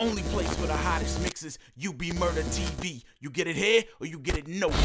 Only place for the hottest mixes, UB Murda TV. You get it here or you get it nowhere.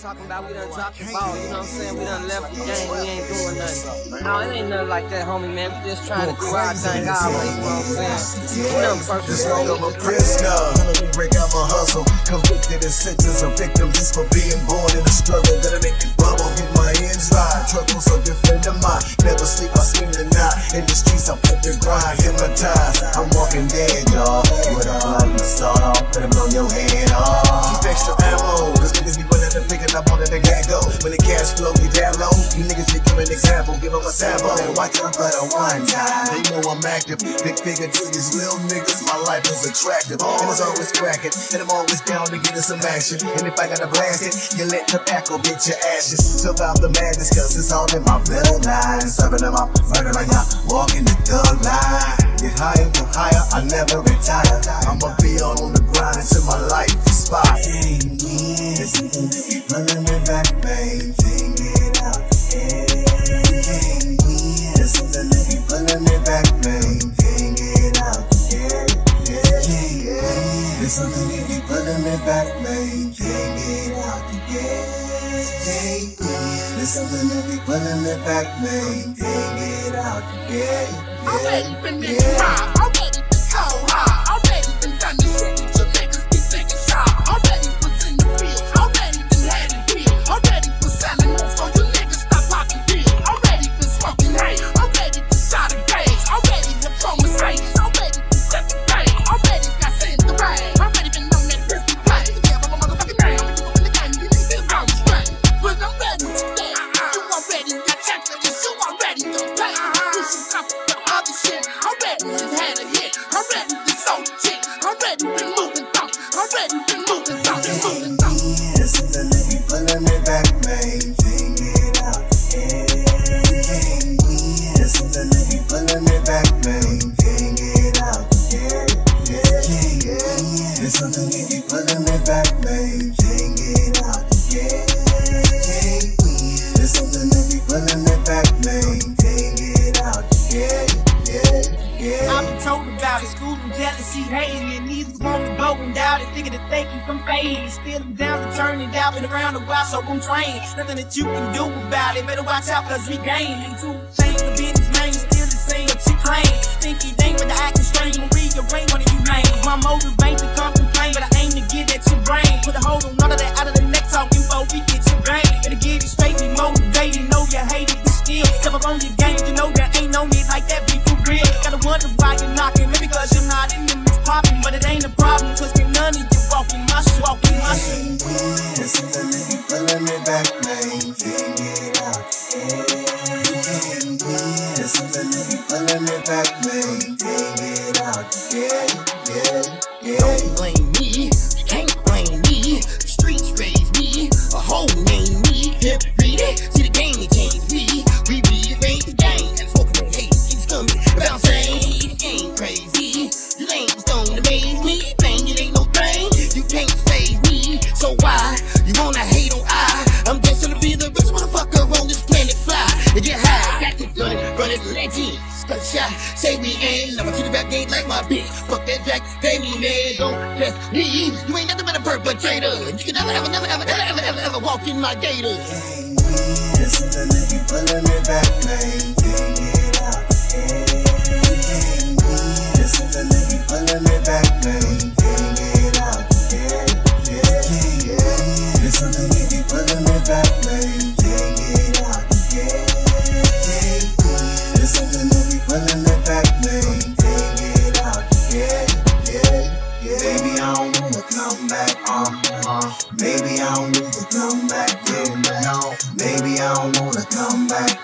Talking about, we done dropped the ball, you know what I'm saying? We done left the game, we ain't doing nothing. No, it ain't nothing like that, homie, man. We just trying to do our thing always, you know what I'm saying? We done purchased over a prisoner. Break out my hustle, convicted and sentenced, a victim just for being born in a struggle that'll make you bubble. Get my hands dry, troubles are different than mine. Never sleep, I sleep the night. In the streets, I put the grind, hypnotized. I'm walking dead, y'all. With a blood and salt off, put them on your head off. Keep extra ammo, cause niggas be running and picking up on it, they can't go. When the cash flow, you down low. You niggas become an example, give them a sample. And watch out for the one time. They know I'm active, big figure to these little niggas. My life is attractive, and it's always cracking. And I'm always down to get in some action. And if I gotta blast it, you let the tackle bitch your ashes. Survive the madness, cause it's all in my bloodline. Serving them up, murder right now, walking the thug line. Get higher, go higher, I never retire. I'ma be all on the grind until my life is spot. It ain't easy, running it back, babe. Think it out, yeah. It ain't easy, running it back, babe. Think it out, yeah, yeah, yeah. It's something you keep running it back, babe. Think it out, yeah, yeah. Something that we pulling it back, man. Dig it out, yeah, yeah. Already been in the crowd, already been cold high, already been done this shit that your niggas be thinking shy. Already was in the field, already been had it real, already was selling more, so you niggas stop locking deal. Already been smoking hate, already been shot at games, already been thrown mistakes, already been set the game, already got sent the rain, already been known that this is play. Yeah, but my motherfucking name, I'm in the game, you niggas still going straight. But I'm ready to play. It's something you keep pulling it back, babe. Take it out, yeah. It's something you keep pulling it back, babe. Take it out, yeah, yeah, yeah. I've been talking about it, school and jealousy, hating, and these on the boat and doubted, thinking to thank you from fading. Still I'm down to turning, doubting around the wild, so I'm trained. Nothing that you can do about it. Better watch out, cause we game. And two change the business name, still the same, she claims. Think you think, but the acting strange will rearrange one of you names. My motive ain't to come. On your game, you know there ain't no need like that, be for real. Gotta wonder why you're knocking, maybe cause you're not in the mix popping, but it ain't a problem, cause ain't none of you walking, muscle. It's something that you pulling it back, babe. Take it out, yeah. It's something that you pulling it back, babe. Take it out, yeah, yeah, yeah. Don't blame me, you can't blame me. The streets raised me, a whole name me. Hip read it, see the game it changed me. Say we ain't, I'ma treat the back gate like my bitch. Fuck that jack, pay me, man, don't test me. You ain't nothing but a perpetrator. You can never, ever, never, ever, ever, ever, ever walk in my gator. Hey, this is the nigga pulling it back, man. Take it out, yeah. This is the nigga pulling it back, man. Take it out, yeah, yeah, yeah. This is the nigga pulling it back, man. Take it out, yeah. This is the pulling it back, babe. Take it out, yeah, yeah, yeah. Baby, I don't wanna come back, Maybe I don't need to come back, yeah, no. Maybe I don't wanna come back,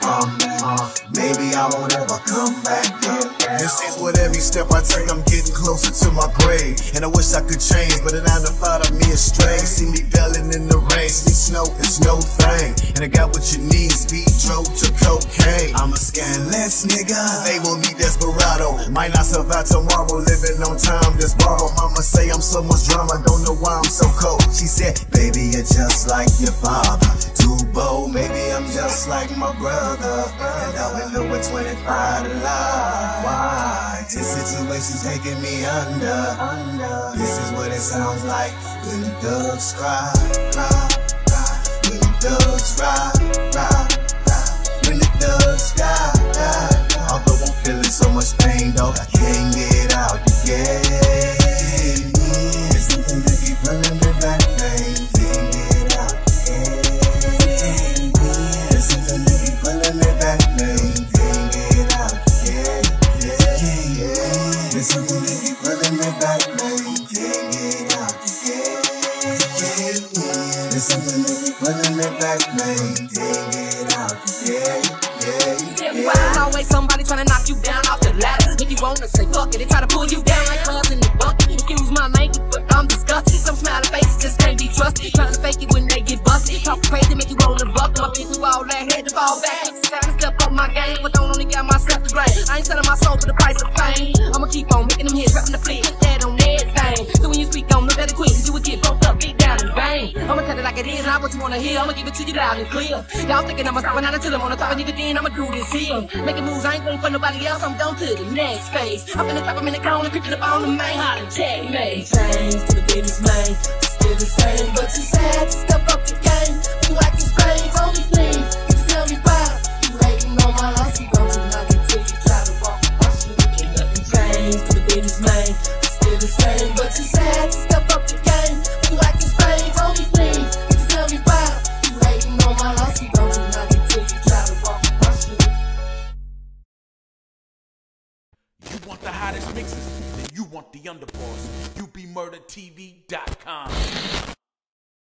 Maybe I won't ever come back, yeah. This is what every step I take, I'm getting closer to my grave. And I wish I could change, but a 9 to 5 of me is strange. See me belling in the rain, see snow is no thing. And I got what you need, speed, drove to cocaine. I'm a scandalous nigga, they will need desperado. Might not survive tomorrow, living on time, just borrow. Mama say I'm so much drama, don't know why I'm so cold. She said, baby, you're just like your father. Too bold, maybe I'm just like my brother. And I've been doing 25 to lie. Why? situation's taking me under. This is what it sounds like when the thugs cry, cry, cry. When the thugs ride, ride, ride. When the thugs die, die. Although I'm feeling so much pain, though I can't get out again. It's something that keep running me back, baby. Can't get out again. It's something that keep running me back, baby. Can't get out again. It's something that keep running me back, baby. Can't get out again. It's something that keep running me back, baby. Can't get out again. Yeah. There's always somebody trying to knock you down off the ladder. If you wanna say fuck it, they try to pull you down like clubs in the bucket. Excuse my language, but I'm disgusted. Some smiley faces just can't be trusted. Trying to fake it when they get busted. Talk crazy, make you roll and buck. My bitch through all that, had to fall back. It's time to step up my game, but don't only got myself to blame. I ain't selling my soul for the price of fame. I'ma keep on making them hits, repping the fleet. Put that on everything. So when you speak, don't look at it quick, cause you would get broke up, big down in vain. I'ma tell it like it is, not what you wanna hear. I'ma give it to you loud and clear. Y'all thinking I'ma stop and not until I'm on the top, and even then I'ma do this here. Making moves, I ain't waiting for nobody else. I'm going to the next phase. I'm finna trap them in the cone and creeping up on the main. Hot and checkmate. Change to the biggest main. Still the same, but you sad to step up your game. You like these things, only things you can tell me why. You hating on my life, you don't do nothing till you try to walk. I should get nothing changed to the biggest main. Still the same, but you sad to step up your game. You like these things, only things you can tell me why. You hating on my life, you don't do nothing till you try to walk. I should. You want the hottest mixes? You want the underboss, UBMurdaTV.com.